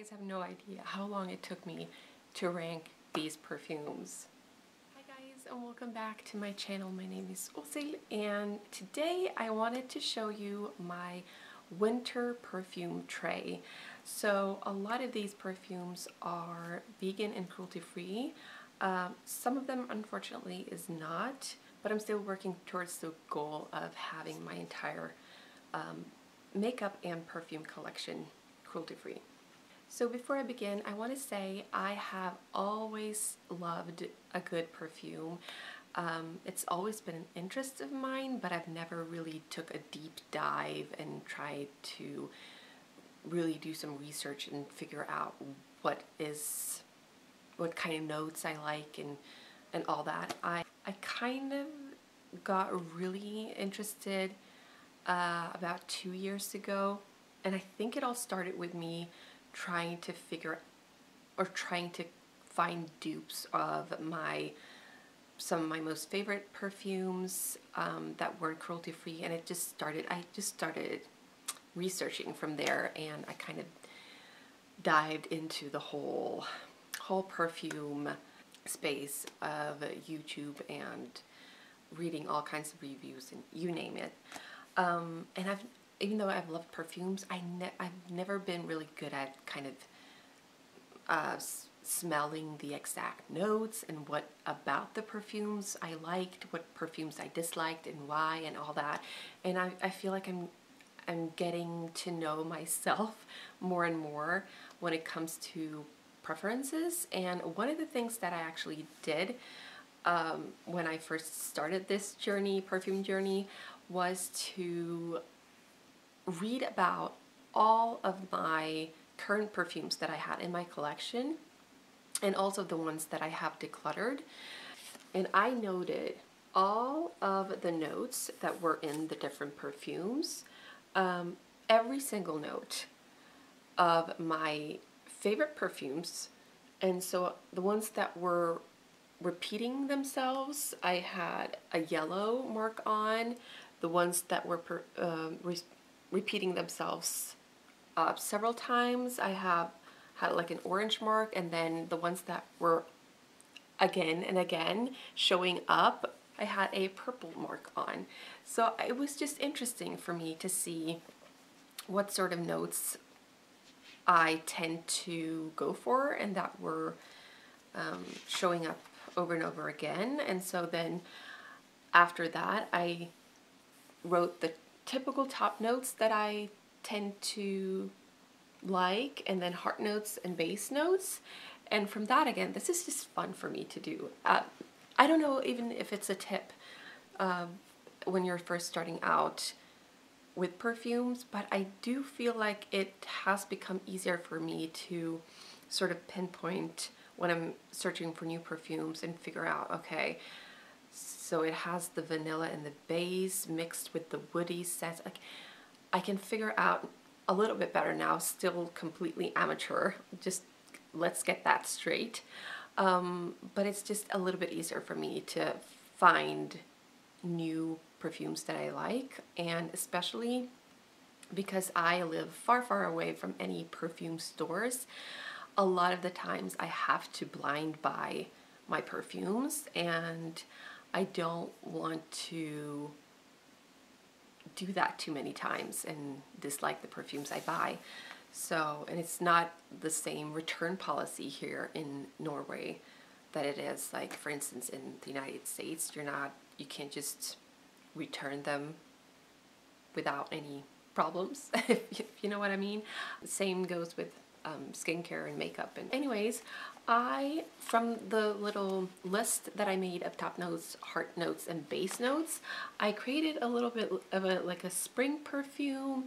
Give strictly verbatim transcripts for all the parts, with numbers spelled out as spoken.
guys have no idea how long it took me to rank these perfumes. Hi guys, and welcome back to my channel. My name is Aashild, and today I wanted to show you my winter perfume tray. So a lot of these perfumes are vegan and cruelty-free. Um, some of them, unfortunately, is not, but I'm still working towards the goal of having my entire um, makeup and perfume collection cruelty-free. So before I begin, I want to say I have always loved a good perfume. Um, it's always been an interest of mine, but I've never really took a deep dive and tried to really do some research and figure out what is what kind of notes I like and and all that. I, I kind of got really interested uh, about two years ago, and I think it all started with me trying to figure or trying to find dupes of my some of my most favorite perfumes um, that were cruelty free, and it just started I just started researching from there, and I kind of dived into the whole whole perfume space of YouTube and reading all kinds of reviews and you name it. Um, and I've even though I've loved perfumes, I ne I've never been really good at kind of uh, s smelling the exact notes and what about the perfumes I liked, what perfumes I disliked, and why, and all that. And I, I feel like I'm I'm getting to know myself more and more when it comes to preferences. And one of the things that I actually did um, when I first started this journey, perfume journey, was to read about all of my current perfumes that I had in my collection, and also the ones that I have decluttered. And I noted all of the notes that were in the different perfumes, um, every single note of my favorite perfumes. And so the ones that were repeating themselves, I had a yellow mark on. The ones that were per, um, re repeating themselves uh, several times, I have had like an orange mark, and then the ones that were again and again showing up, I had a purple mark on. So it was just interesting for me to see what sort of notes I tend to go for and that were um, showing up over and over again. And so then after that, I wrote the typical top notes that I tend to like, and then heart notes and base notes. And from that, again, this is just fun for me to do. Uh, I don't know even if it's a tip uh, when you're first starting out with perfumes, but I do feel like it has become easier for me to sort of pinpoint when I'm searching for new perfumes and figure out, okay, so it has the vanilla and the base mixed with the woody scent. Like, I can figure out a little bit better now, still completely amateur, just let's get that straight. Um, but it's just a little bit easier for me to find new perfumes that I like, and especially because I live far, far away from any perfume stores, a lot of the times I have to blind buy my perfumes, and I don't want to do that too many times and dislike the perfumes I buy. So, and it's not the same return policy here in Norway that it is, like, for instance, in the United States. You're not, you can't just return them without any problems, if you know what I mean. Same goes with um, skincare and makeup. And anyways, I, from the little list that I made of top notes, heart notes, and base notes, I created a little bit of a, like a spring perfume,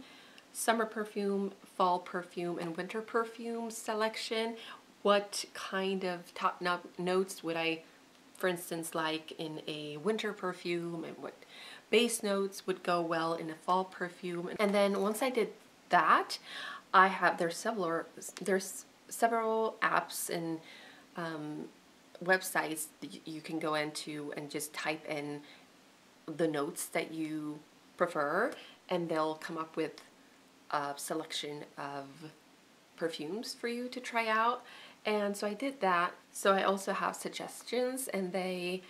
summer perfume, fall perfume, and winter perfume selection. What kind of top no notes would I, for instance, like in a winter perfume, and what base notes would go well in a fall perfume. And then once I did that, I have, there's several, there's several apps and um, websites that you can go into and just type in the notes that you prefer, and they'll come up with a selection of perfumes for you to try out. And so I did that. So I also have suggestions, and they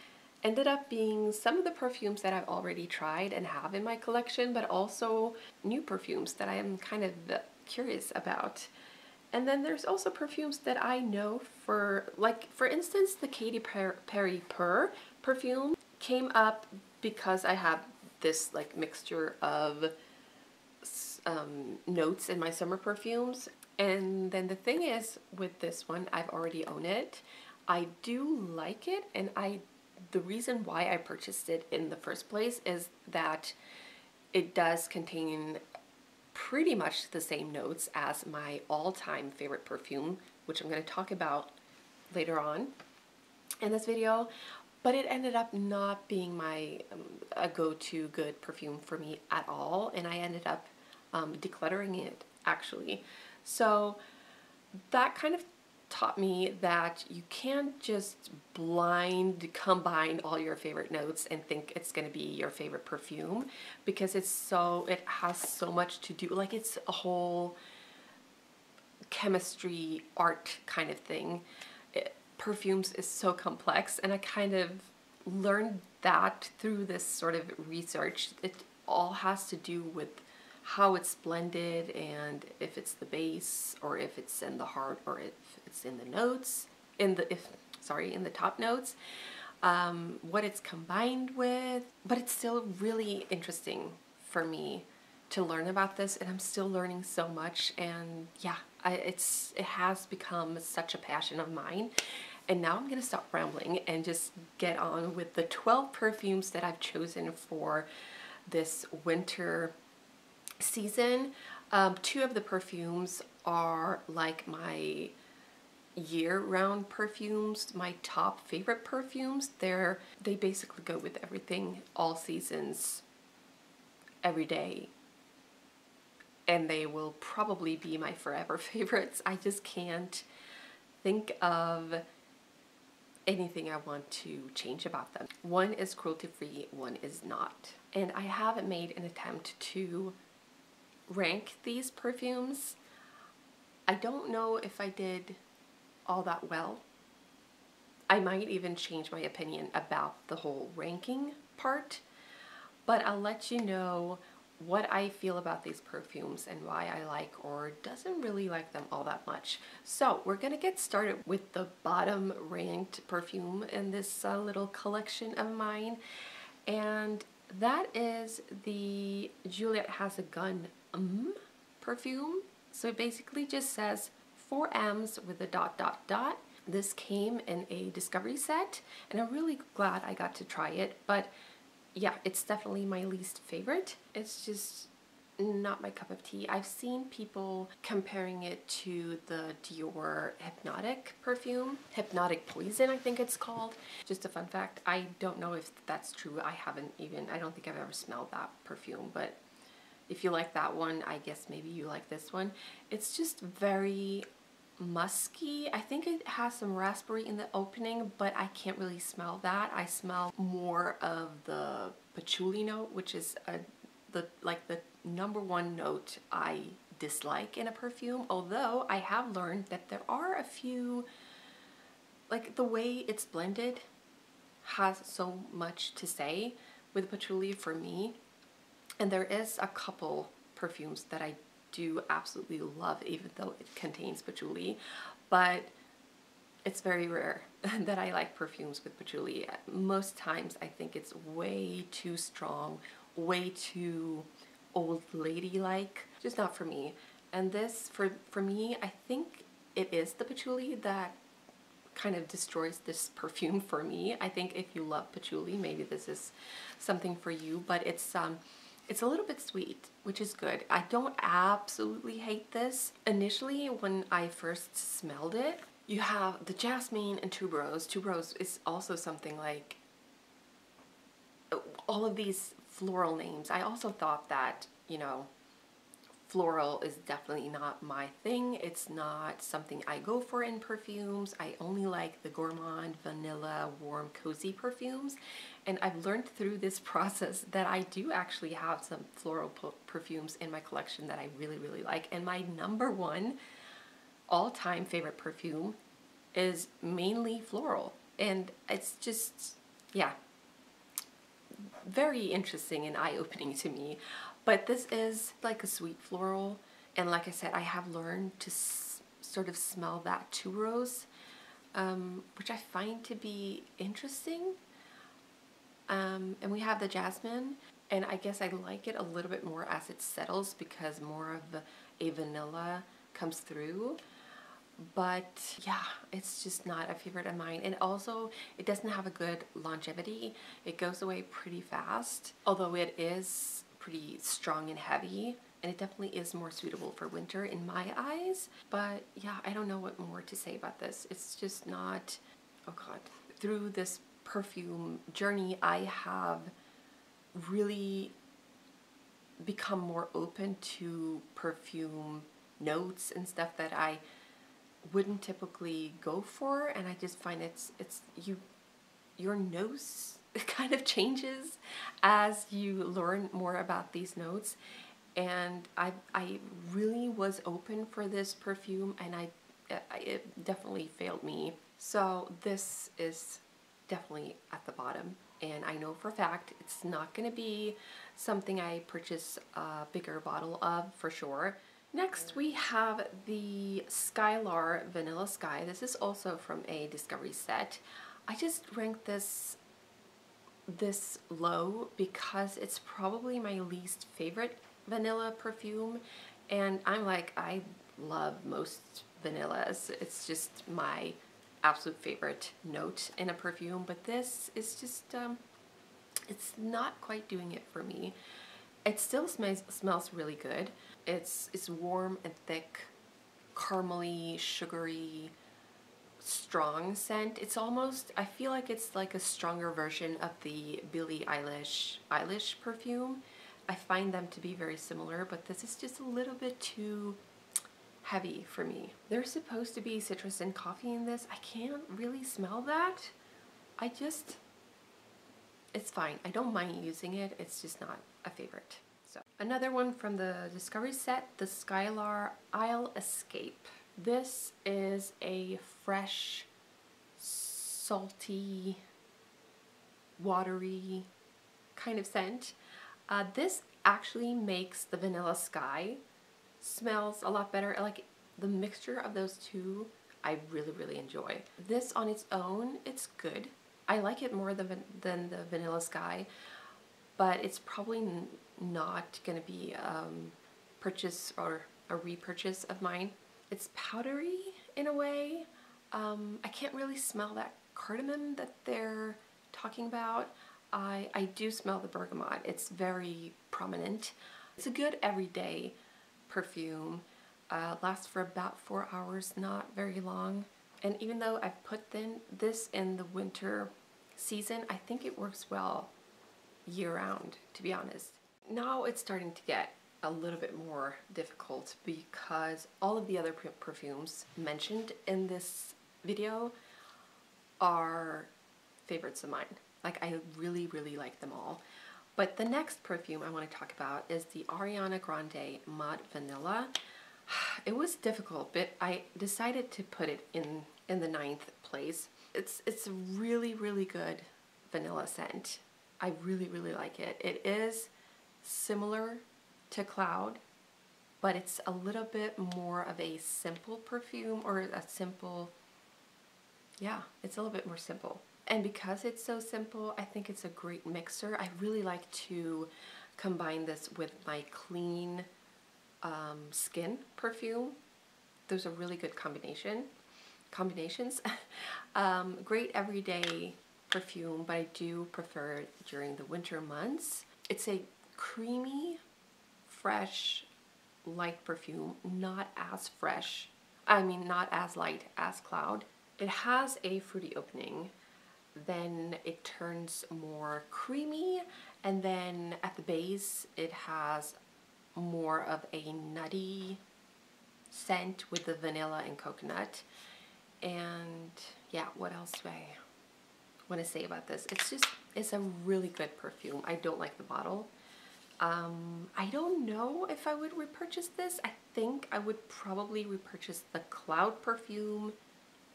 ended up being some of the perfumes that I've already tried and have in my collection, but also new perfumes that I am kind of curious about. And then there's also perfumes that I know for, like, for instance, the Katy Perry Pur perfume came up because I have this like mixture of um, notes in my summer perfumes. And then the thing is with this one, I've already owned it. I do like it, and I the reason why I purchased it in the first place is that it does contain pretty much the same notes as my all-time favorite perfume, which I'm going to talk about later on in this video, but it ended up not being my um, a go-to good perfume for me at all, and I ended up um, decluttering it, actually. So that kind of taught me that you can't just blind combine all your favorite notes and think it's going to be your favorite perfume, because it's so, it has so much to do, like it's a whole chemistry art kind of thing. It, perfumes is so complex, and I kind of learned that through this sort of research. It all has to do with how it's blended, and if it's the base, or if it's in the heart, or if it's in the notes, in the if sorry, in the top notes, um, what it's combined with. But it's still really interesting for me to learn about this, and I'm still learning so much. And yeah, I, it's it has become such a passion of mine. And now I'm gonna stop rambling and just get on with the twelve perfumes that I've chosen for this winter season. Um, two of the perfumes are like my year-round perfumes, my top favorite perfumes. They're they basically go with everything, all seasons, every day, and they will probably be my forever favorites. I just can't think of anything I want to change about them. One is cruelty-free, one is not, and I haven't made an attempt to rank these perfumes. I don't know if I did all that well. I might even change my opinion about the whole ranking part, but I'll let you know what I feel about these perfumes and why I like or doesn't really like them all that much. So we're gonna get started with the bottom ranked perfume in this uh, little collection of mine, and that is the Juliette Has a Gun um, perfume. So it basically just says four M's with a dot dot dot. This came in a discovery set, and I'm really glad I got to try it, but yeah, it's definitely my least favorite. It's just not my cup of tea. I've seen people comparing it to the Dior Hypnotic perfume, Hypnotic Poison I think it's called. Just a fun fact, I don't know if that's true. I haven't even, I don't think I've ever smelled that perfume, but if you like that one, I guess maybe you like this one. It's just very musky. I think it has some raspberry in the opening, but I can't really smell that. I smell more of the patchouli note, which is a the like the number one note I dislike in a perfume, although I have learned that there are a few, like the way it's blended has so much to say with patchouli for me, and there is a couple perfumes that I do absolutely love even though it contains patchouli, but it's very rare that I like perfumes with patchouli. Most times I think it's way too strong, way too old lady-like, just not for me. And this, for, for me, I think it is the patchouli that kind of destroys this perfume for me. I think if you love patchouli, maybe this is something for you, but it's um, it's a little bit sweet, which is good. I don't absolutely hate this. Initially, when I first smelled it, you have the jasmine and tuberose. Tuberose is also something like all of these floral names. I also thought that, you know, floral is definitely not my thing. It's not something I go for in perfumes. I only like the gourmand, vanilla, warm, cozy perfumes. And I've learned through this process that I do actually have some floral perfumes in my collection that I really, really like. And my number one all-time favorite perfume is mainly floral, and it's just, yeah, very interesting and eye-opening to me. But this is like a sweet floral, and like I said, I have learned to s sort of smell that two-rose, um, which I find to be interesting. Um, and we have the jasmine, and I guess I like it a little bit more as it settles because more of a vanilla comes through. But yeah, it's just not a favorite of mine, and also it doesn't have a good longevity. It goes away pretty fast, although it is pretty strong and heavy, and it definitely is more suitable for winter in my eyes. But yeah, I don't know what more to say about this. It's just not, oh god, through this perfume journey I have really become more open to perfume notes and stuff that I wouldn't typically go for, and I just find it's it's you your nose kind of changes as you learn more about these notes. And I I really was open for this perfume, and I, I it definitely failed me. So this is definitely at the bottom, and I know for a fact it's not going to be something I purchase a bigger bottle of for sure. Next we have the Skylar Vanilla Sky. This is also from a Discovery set. I just ranked this this low because it's probably my least favorite vanilla perfume, and I'm like, I love most vanillas. It's just my absolute favorite note in a perfume, but this is just, um, it's not quite doing it for me. It still smells smells really good. It's it's warm and thick, caramely, sugary, strong scent. It's almost, I feel like it's like a stronger version of the Billie Eilish Eilish perfume. I find them to be very similar, but this is just a little bit too heavy for me. There's supposed to be citrus and coffee in this. I can't really smell that. I just, it's fine. I don't mind using it. It's just not a favorite. So another one from the Discovery set, the Skylar Isle Escape. This is a fresh, salty, watery kind of scent. Uh, this actually makes the Vanilla Sky smells a lot better. Like the mixture of those two, I really really enjoy. This on its own, it's good. I like it more than than the Vanilla Sky, but it's probably not going to be um, purchase or a repurchase of mine. It's powdery in a way. Um, I can't really smell that cardamom that they're talking about. I, I do smell the bergamot. It's very prominent. It's a good everyday perfume. Uh, lasts for about four hours, not very long. And even though I've put then, this in the winter season, I think it works well year-round, to be honest. Now it's starting to get a little bit more difficult because all of the other perfumes mentioned in this video are favorites of mine. Like I really really like them all. But the next perfume I want to talk about is the Ariana Grande Mod Vanilla. It was difficult, but I decided to put it in in the ninth place. It's it's a really really good vanilla scent. I really really like it. It is similar to Cloud, but it's a little bit more of a simple perfume, or a simple, yeah, it's a little bit more simple. And because it's so simple, I think it's a great mixer. I really like to combine this with my Clean um, Skin perfume. Those are really good combination combinations. um, great everyday perfume, but I do prefer it during the winter months. It's a creamy, fresh, light perfume, not as fresh, I mean not as light as Cloud. It has a fruity opening, then it turns more creamy, and then at the base it has more of a nutty scent with the vanilla and coconut. And yeah, what else do I want to say about this? It's just, it's a really good perfume. I don't like the bottle. Um, I don't know if I would repurchase this. I think I would probably repurchase the Cloud perfume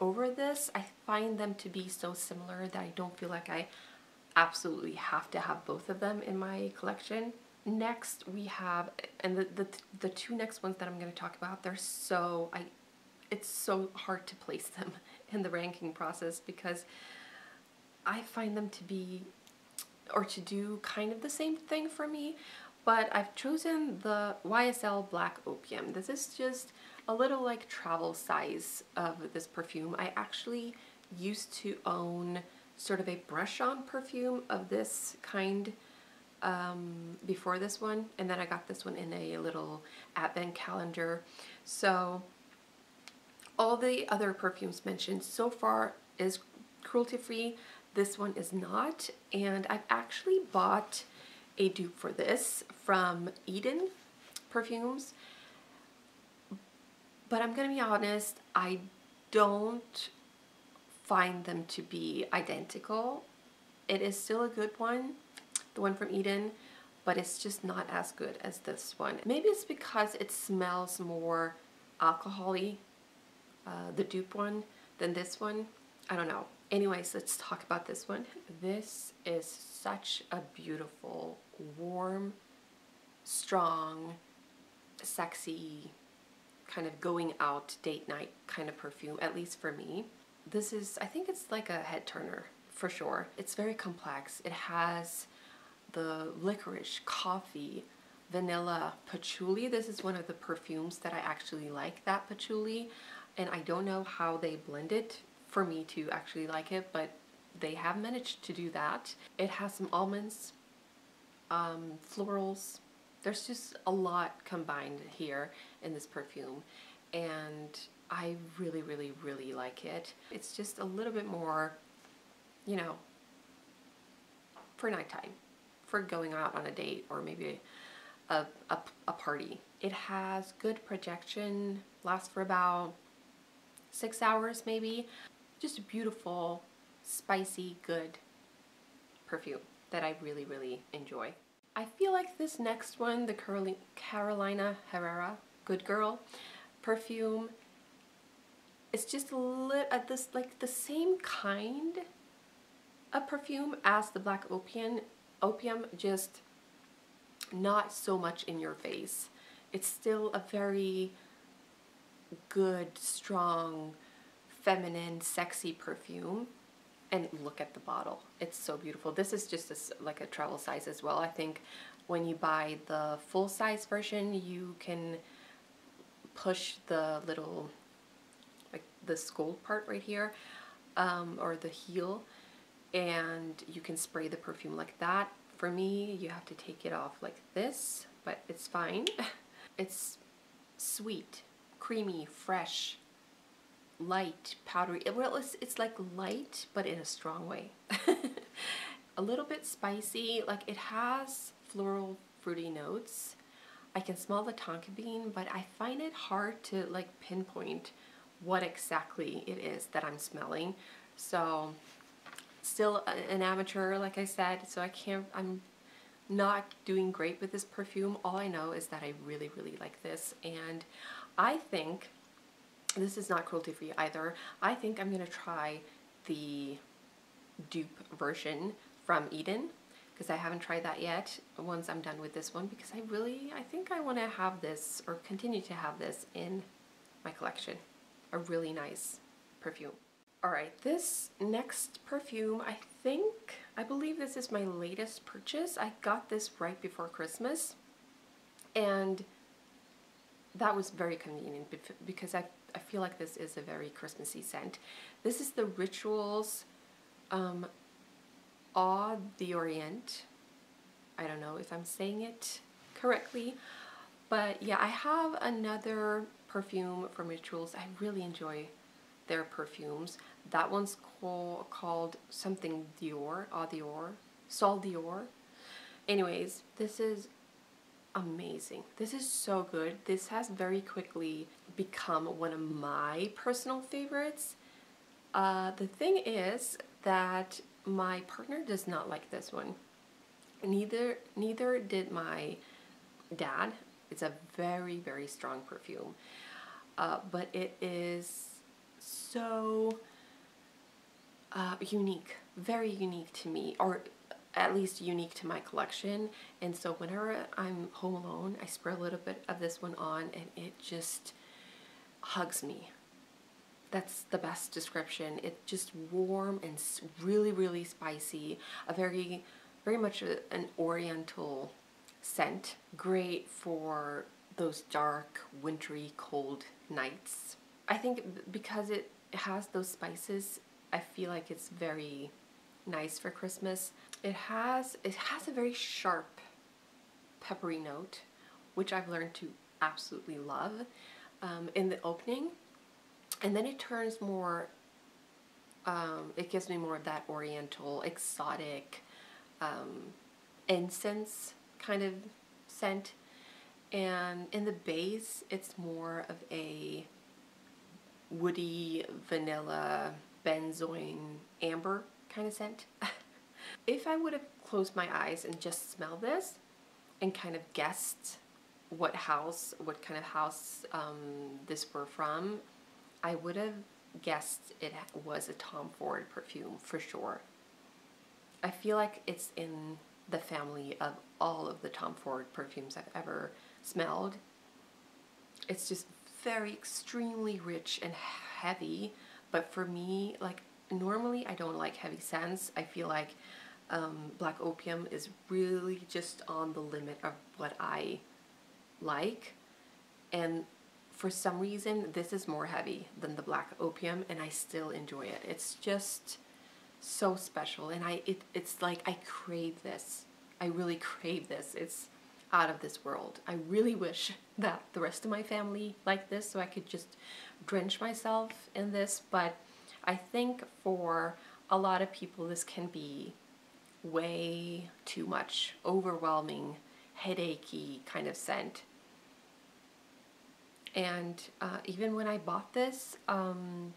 over this. I find them to be so similar that I don't feel like I absolutely have to have both of them in my collection. Next we have, and the, the, the two next ones that I'm going to talk about, they're so, I, it's so hard to place them in the ranking process because I find them to be, or to do kind of the same thing for me, but I've chosen the Y S L Black Opium. This is just a little like travel size of this perfume. I actually used to own sort of a brush-on perfume of this kind um, before this one, and then I got this one in a little advent calendar. So all the other perfumes mentioned so far is cruelty-free. This one is not, and I've actually bought a dupe for this from Eden perfumes, but I'm gonna be honest, I don't find them to be identical. It is still a good one, the one from Eden, but it's just not as good as this one. Maybe it's because it smells more alcohol-y, uh, the dupe one, than this one. I don't know. Anyways, let's talk about this one. This is such a beautiful, warm, strong, sexy, kind of going out date night kind of perfume, at least for me. This is, I think it's like a head turner for sure. It's very complex. It has the licorice, coffee, vanilla, patchouli. This is one of the perfumes that I actually like, that patchouli, and I don't know how they blend it for me to actually like it, but they have managed to do that. It has some almonds, um, florals. There's just a lot combined here in this perfume, and I really, really, really like it. It's just a little bit more, you know, for nighttime, for going out on a date or maybe a, a, a party. It has good projection, lasts for about six hours maybe. Just a beautiful, spicy, good perfume that I really, really enjoy. I feel like this next one, the Caroli- Carolina Herrera Good Girl perfume, it's just a lit at this like the same kind of perfume as the Black Opium, opium just not so much in your face. It's still a very good, strong, feminine, sexy perfume, and look at the bottle. It's so beautiful. This is just a, like a travel size as well. I think when you buy the full-size version, you can push the little, like this gold part right here, um, or the heel, and you can spray the perfume like that. For me, you have to take it off like this, but it's fine. It's sweet, creamy, fresh, light, powdery. Well, it's, it's like light, but in a strong way. A little bit spicy, like it has floral, fruity notes. I can smell the tonka bean, but I find it hard to like pinpoint what exactly it is that I'm smelling. So still an amateur, like I said, so I can't, I'm not doing great with this perfume. All I know is that I really, really like this, and I think this is not cruelty free either. I think I'm gonna try the dupe version from Eden because I haven't tried that yet once I'm done with this one, because I really, I think I want to have this or continue to have this in my collection. A really nice perfume. Alright, this next perfume, I think, I believe this is my latest purchase. I got this right before Christmas, and that was very convenient because I, I feel like this is a very Christmassy scent. This is the Rituals um, Eau d'Orient. I don't know if I'm saying it correctly, but yeah, I have another perfume from Rituals. I really enjoy their perfumes. That one's call, called something Dior, Eau Dior, Sol Dior. Anyways, this is amazing. This is so good. This has very quickly become one of my personal favorites. Uh, the thing is that my partner does not like this one. Neither neither did my dad. It's a very, very strong perfume. Uh, but it is so uh, unique, very unique to me, or at least unique to my collection. And so whenever I'm home alone, I spray a little bit of this one on and it just hugs me. That's the best description. It's just warm and really, really spicy. A very, very much a, an oriental scent. Great for those dark, wintry, cold nights. I think because it has those spices, I feel like it's very nice for Christmas. It has, it has a very sharp, peppery note, which I've learned to absolutely love um, in the opening. And then it turns more, um, it gives me more of that oriental, exotic, um, incense kind of scent. And in the base, it's more of a woody, vanilla, benzoin, amber kind of scent. If I would have closed my eyes and just smelled this and kind of guessed what house, what kind of house um, this were from, I would have guessed it was a Tom Ford perfume for sure. I feel like it's in the family of all of the Tom Ford perfumes I've ever smelled. It's just very extremely rich and heavy, but for me, like, normally I don't like heavy scents. I feel like um, Black Opium is really just on the limit of what I like, and for some reason, this is more heavy than the Black Opium, and I still enjoy it. It's just so special, and I it, it's like I crave this. I really crave this. It's out of this world. I really wish that the rest of my family liked this, so I could just drench myself in this, but I think for a lot of people, this can be way too much, overwhelming, headachy kind of scent. And uh, even when I bought this, um,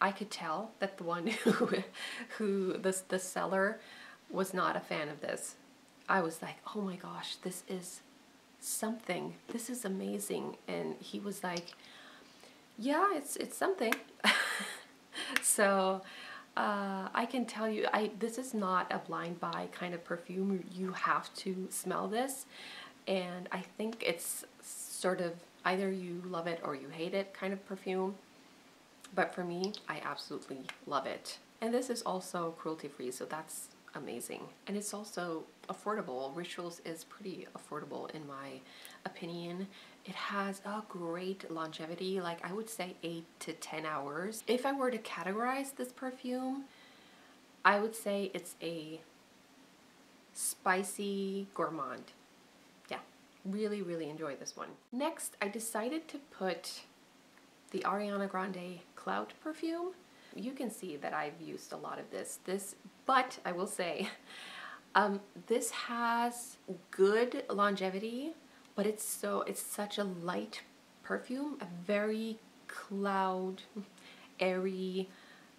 I could tell that the one who, who the, the seller was not a fan of this. I was like, oh my gosh, this is something. This is amazing. And he was like, yeah, it's, it's something. So uh, I can tell you, I this is not a blind buy kind of perfume. You have to smell this. And I think it's sort of either you love it or you hate it kind of perfume, but for me, I absolutely love it. And this is also cruelty-free, so that's amazing. And it's also affordable. Rituals is pretty affordable in my opinion. It has a great longevity, like I would say eight to ten hours. If I were to categorize this perfume, I would say it's a spicy gourmand. Really, really enjoy this one. Next, I decided to put the Ariana Grande Clout perfume. You can see that I've used a lot of this, This, but I will say, um, this has good longevity, but it's so, it's such a light perfume, a very cloud, airy,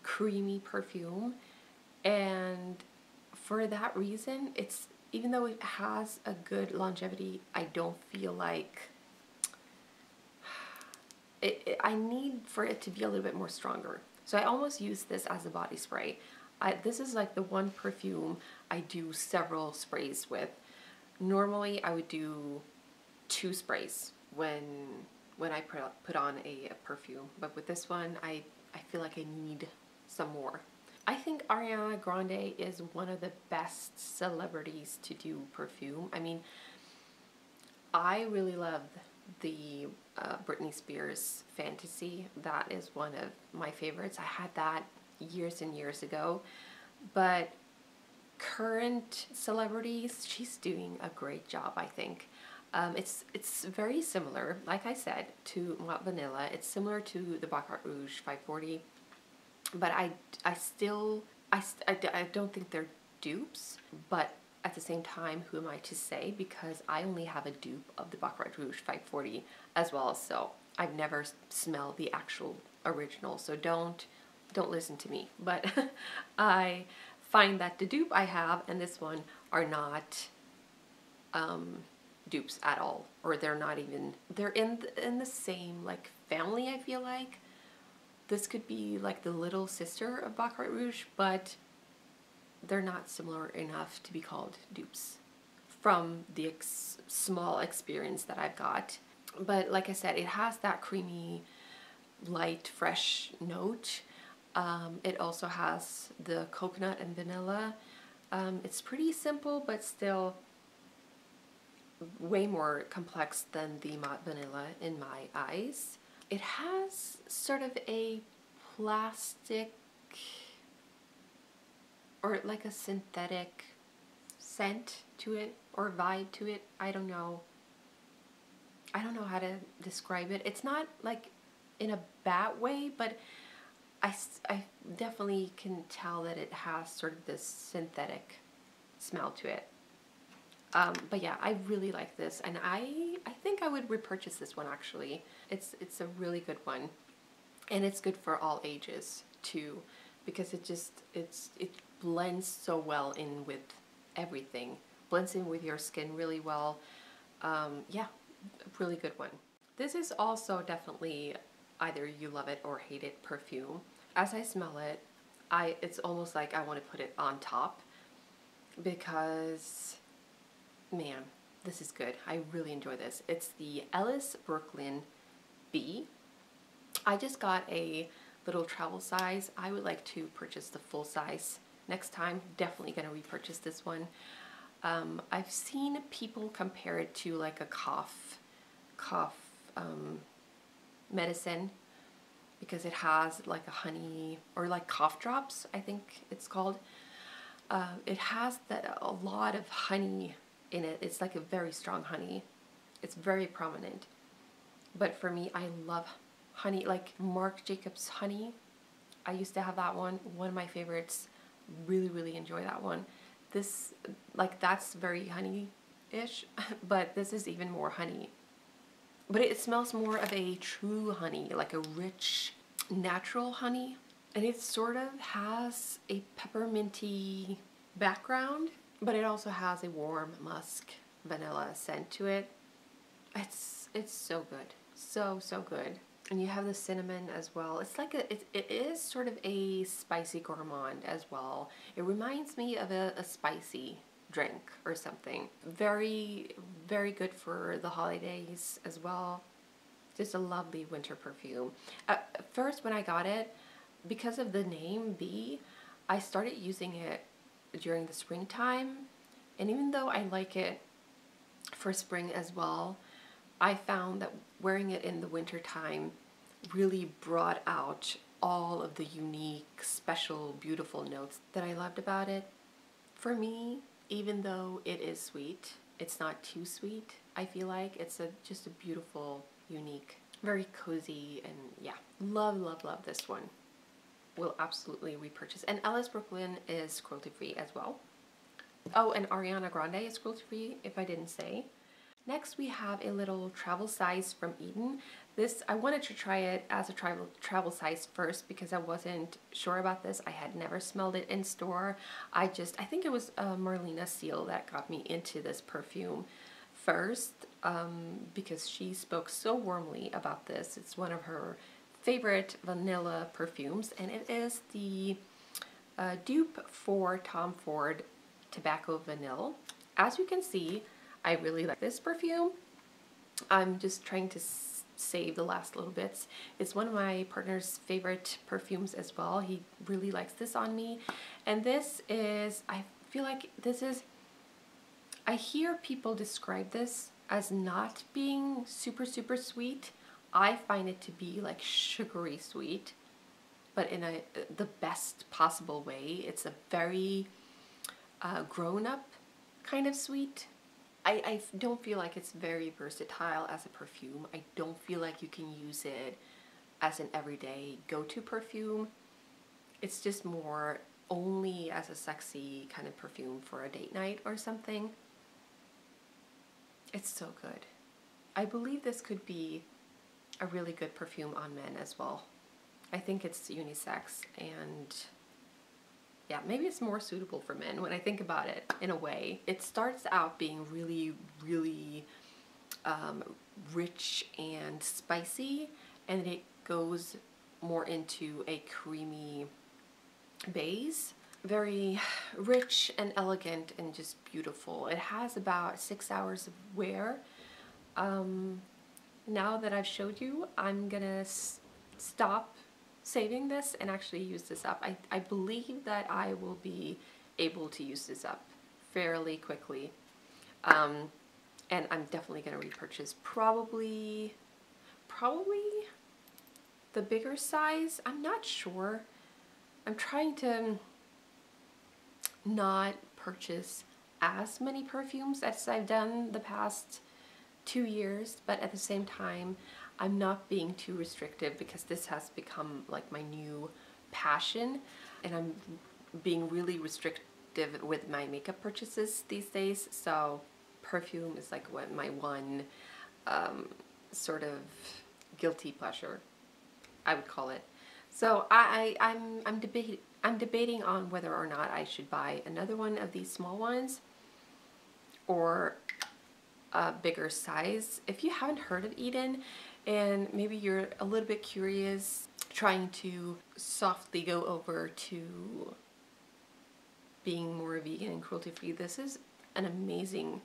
creamy perfume. And for that reason, it's, even though it has a good longevity, I don't feel like it, it, I need for it to be a little bit more stronger. So I almost use this as a body spray. I, this is like the one perfume I do several sprays with. Normally I would do two sprays when when I put, put on a, a perfume, but with this one I, I feel like I need some more. I think Ariana Grande is one of the best celebrities to do perfume. I mean, I really love the uh, Britney Spears Fantasy. That is one of my favorites. I had that years and years ago. But current celebrities, she's doing a great job, I think. Um, it's, it's very similar, like I said, to Mod Vanilla. It's similar to the Baccarat Rouge five forty. But I, I still, I, I, I don't think they're dupes, but at the same time, who am I to say? Because I only have a dupe of the Baccarat Rouge five forty as well, so I've never smelled the actual original, so don't, don't listen to me. But I find that the dupe I have and this one are not um, dupes at all, or they're not even, they're in the, in the same like family. I feel like this could be like the little sister of Baccarat Rouge, but they're not similar enough to be called dupes from the ex small experience that I've got. But like I said, it has that creamy, light, fresh note. Um, it also has the coconut and vanilla. Um, it's pretty simple, but still way more complex than the Mod Vanilla in my eyes. It has sort of a plastic or like a synthetic scent to it or vibe to it. I don't know. I don't know how to describe it. It's not like in a bad way, but I, I definitely can tell that it has sort of this synthetic smell to it. Um, but yeah, I really like this, and I I think I would repurchase this one actually. It's it's a really good one, and it's good for all ages too, because it just it's it blends so well in with everything. Blends in with your skin really well. Um, yeah, a really good one. This is also definitely either you love it or hate it perfume. As I smell it, I it's almost like I want to put it on top, because man, this is good. I really enjoy this. It's the Ellis Brooklyn Bee. I just got a little travel size. I would like to purchase the full size next time. Definitely going to repurchase this one. Um, I've seen people compare it to like a cough, cough um, medicine, because it has like a honey or like cough drops, I think it's called. Uh, it has that, a lot of honey in it. It's like a very strong honey. It's very prominent. But for me, I love honey, like Marc Jacobs honey. I used to have that one, one of my favorites. Really, really enjoy that one. This, like, that's very honey-ish, but this is even more honey. But it smells more of a true honey, like a rich, natural honey. And it sort of has a pepperminty background, but it also has a warm musk vanilla scent to it. It's it's so good. So, so good. And you have the cinnamon as well. It's like a, it, it is sort of a spicy gourmand as well. It reminds me of a, a spicy drink or something. Very, very good for the holidays as well. Just a lovely winter perfume. At first when I got it, because of the name Bee, I started using it during the springtime, and even though I like it for spring as well, I found that wearing it in the winter time really brought out all of the unique, special, beautiful notes that I loved about it. For me, even though it is sweet, it's not too sweet. I feel like it's a just a beautiful, unique, very cozy, and yeah, love, love, love this one. Will absolutely repurchase. And Ellis Brooklyn is cruelty free as well. Oh, and Ariana Grande is cruelty free, if I didn't say. Next we have a little travel size from Eden. This, I wanted to try it as a travel, travel size first because I wasn't sure about this. I had never smelled it in store. I just, I think it was uh, Marlena Seal that got me into this perfume first, um, because she spoke so warmly about this. It's one of her favorite vanilla perfumes, and it is the uh, dupe for Tom Ford Tobacco Vanille. As you can see, I really like this perfume. I'm just trying to save the last little bits. It's one of my partner's favorite perfumes as well. He really likes this on me, and this is, I feel like this is, I hear people describe this as not being super super sweet. I find it to be like sugary sweet, but in a the best possible way. It's a very uh, grown-up kind of sweet. I, I don't feel like it's very versatile as a perfume. I don't feel like you can use it as an everyday go-to perfume. It's just more only as a sexy kind of perfume for a date night or something. It's so good. I believe this could be a really good perfume on men as well. I think it's unisex, and yeah, yeah, maybe it's more suitable for men when I think about it in a way. It starts out being really, really um, rich and spicy, and it goes more into a creamy base. Very rich and elegant and just beautiful. It has about six hours of wear. Um, now that I've showed you, I'm gonna s stop saving this and actually use this up. I, I believe that I will be able to use this up fairly quickly. Um, and I'm definitely gonna repurchase probably, probably the bigger size. I'm not sure. I'm trying to not purchase as many perfumes as I've done the past two years, but at the same time, I'm not being too restrictive because this has become like my new passion, and I'm being really restrictive with my makeup purchases these days. So perfume is like what my one um, sort of guilty pleasure, I would call it. So I, I, I'm, I'm debating. I'm debating on whether or not I should buy another one of these small ones or a bigger size. If you haven't heard of Eden and maybe you're a little bit curious, trying to softly go over to being more vegan and cruelty-free, this is an amazing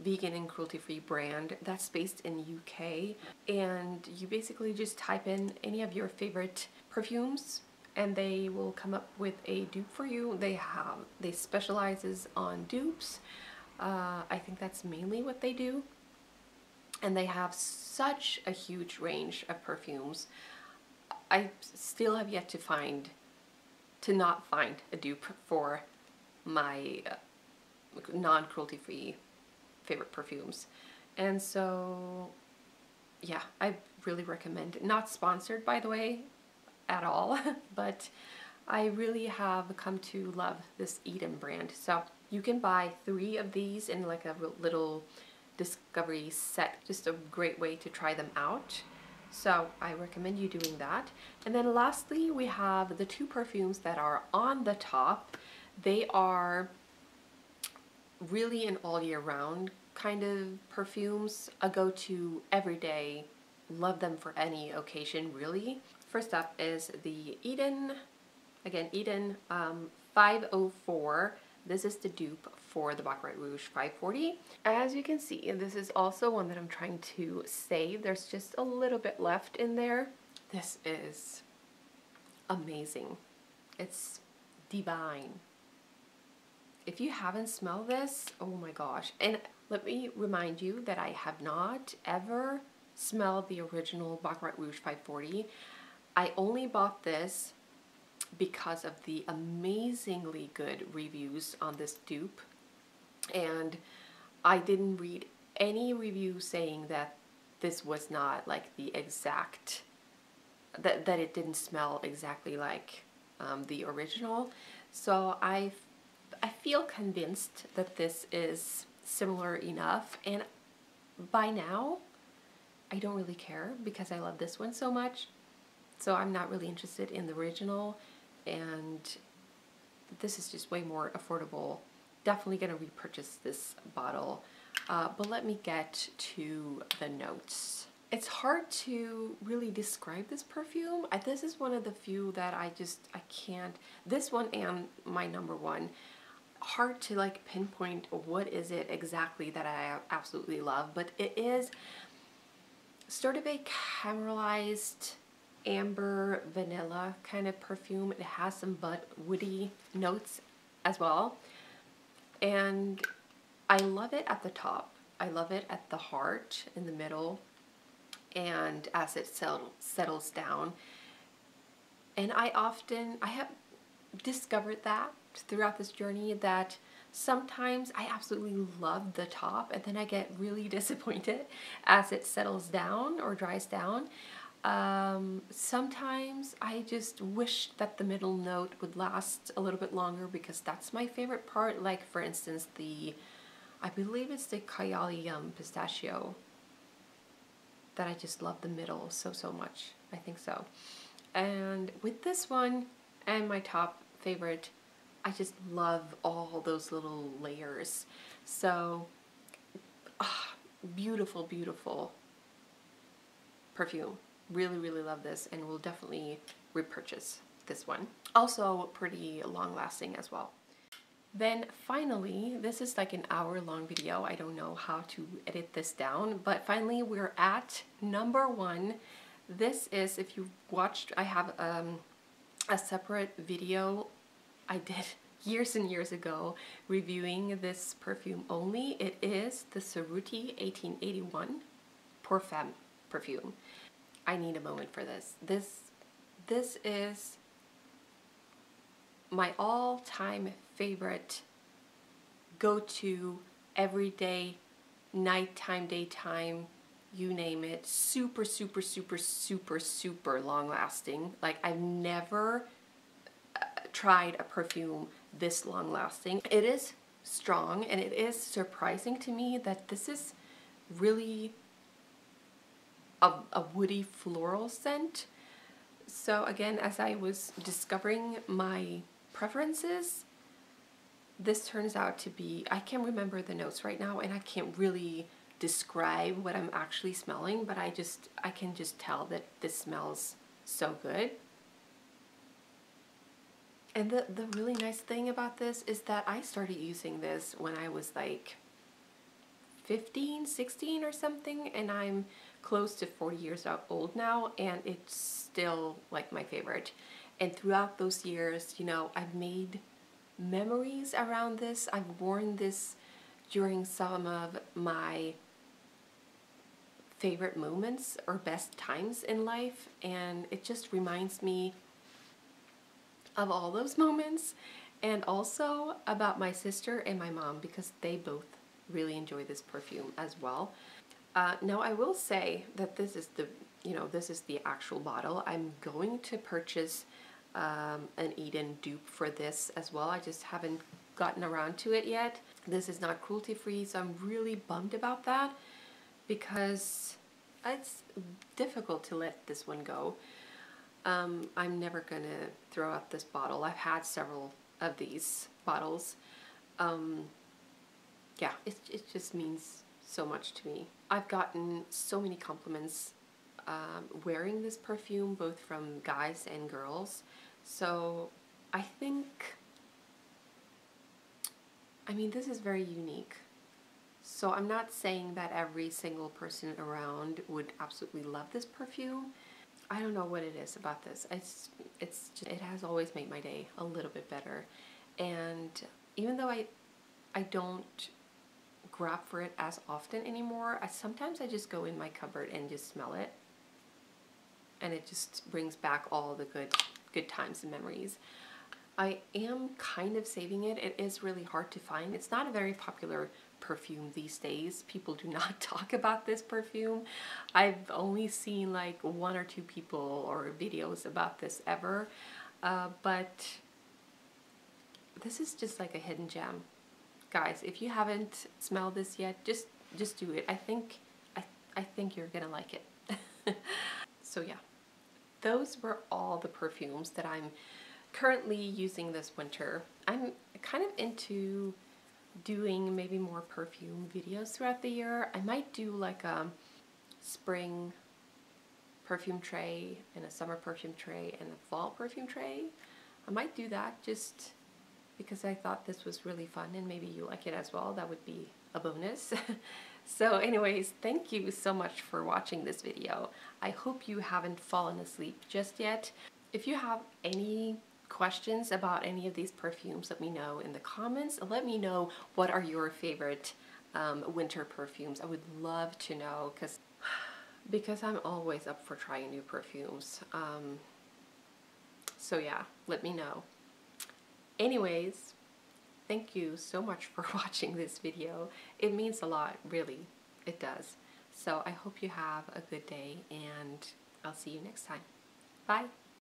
vegan and cruelty-free brand that's based in the U K, and you basically just type in any of your favorite perfumes and they will come up with a dupe for you. They have, they specializes on dupes. Uh, I think that's mainly what they do. And they have such a huge range of perfumes. I still have yet to find, to not find a dupe for my non-cruelty-free favorite perfumes. And so, yeah, I really recommend it. Not sponsored, by the way, at all, but I really have come to love this Eden brand. So you can buy three of these in like a little discovery set, just a great way to try them out. So I recommend you doing that. And then lastly, we have the two perfumes that are on the top. They are really an all year round kind of perfumes, a go-to every day, love them for any occasion really. First up is the Eden, again Eden um, five oh four. This is the dupe for the Baccarat Rouge five forty. As you can see, this is also one that I'm trying to save. There's just a little bit left in there. This is amazing. It's divine. If you haven't smelled this, oh my gosh. And let me remind you that I have not ever smelled the original Baccarat Rouge five forty. I only bought this because of the amazingly good reviews on this dupe, and I didn't read any review saying that this was not like the exact, that, that it didn't smell exactly like um, the original. So I, I feel convinced that this is similar enough, and by now I don't really care because I love this one so much. So I'm not really interested in the original, and this is just way more affordable. Definitely going to repurchase this bottle, uh, but let me get to the notes. It's hard to really describe this perfume. I, this is one of the few that I just, I can't, this one and my number one, hard to like pinpoint what is it exactly that I absolutely love, but it is sort of a caramelized amber vanilla kind of perfume. It has some but woody notes as well, and I love it at the top, I love it at the heart in the middle, and as it settle, settles down. And I often I have discovered that throughout this journey that sometimes I absolutely love the top and then I get really disappointed as it settles down or dries down. Um, sometimes I just wish that the middle note would last a little bit longer because that's my favorite part. Like for instance, the, I believe it's the Kayali Yum Pistachio that I just love the middle so, so much. I think so. And with this one and my top favorite, I just love all those little layers. So, ah, beautiful, beautiful perfume. Really, really love this, and will definitely repurchase this one. Also pretty long-lasting as well. Then finally, this is like an hour-long video. I don't know how to edit this down, but finally we're at number one. This is, if you've watched, I have um, a separate video I did years and years ago reviewing this perfume only. It is the Cerruti eighteen eighty-one Pour Femme perfume. I need a moment for this. This, this is my all-time favorite go-to everyday, nighttime, daytime, you name it. Super, super, super, super, super long-lasting. Like, I've never uh, tried a perfume this long-lasting. It is strong, and it is surprising to me that this is really a, a woody floral scent. So again, as I was discovering my preferences, this turns out to be, I can't remember the notes right now, and I can't really describe what I'm actually smelling, but I just, I can just tell that this smells so good. And the, the really nice thing about this is that I started using this when I was like fifteen, sixteen or something, and I'm close to forty years old now, and it's still like my favorite. And throughout those years, you know, I've made memories around this. I've worn this during some of my favorite moments or best times in life, and it just reminds me of all those moments, and also about my sister and my mom, because they both really enjoy this perfume as well. Uh, now I will say that this is the, you know, this is the actual bottle. I'm going to purchase um, an Eden dupe for this as well. I just haven't gotten around to it yet. This is not cruelty free, so I'm really bummed about that, because it's difficult to let this one go. Um, I'm never gonna throw out this bottle. I've had several of these bottles. Um, yeah, it, it just means so much to me. I've gotten so many compliments um, wearing this perfume, both from guys and girls. So I think, I mean, this is very unique. So I'm not saying that every single person around would absolutely love this perfume. I don't know what it is about this. It's, it's just, it has always made my day a little bit better. And even though I, I don't grab for it as often anymore, I, sometimes I just go in my cupboard and just smell it, and it just brings back all the good good times and memories. I am kind of saving it. It is really hard to find. It's not a very popular perfume these days. People do not talk about this perfume. I've only seen like one or two people or videos about this ever, uh, but this is just like a hidden gem. Guys, if you haven't smelled this yet, just just do it. I think I, I think you're gonna like it. So yeah, those were all the perfumes that I'm currently using this winter. I'm kind of into doing maybe more perfume videos throughout the year. I might do like a spring perfume tray and a summer perfume tray and a fall perfume tray. I might do that just because I thought this was really fun, and maybe you like it as well. That would be a bonus. So anyways, thank you so much for watching this video. I hope you haven't fallen asleep just yet. If you have any questions about any of these perfumes, let me know in the comments. Let me know what are your favorite um, winter perfumes. I would love to know, because because I'm always up for trying new perfumes. Um, so yeah, let me know. Anyways, thank you so much for watching this video. It means a lot, really. It does. So I hope you have a good day, and I'll see you next time. Bye!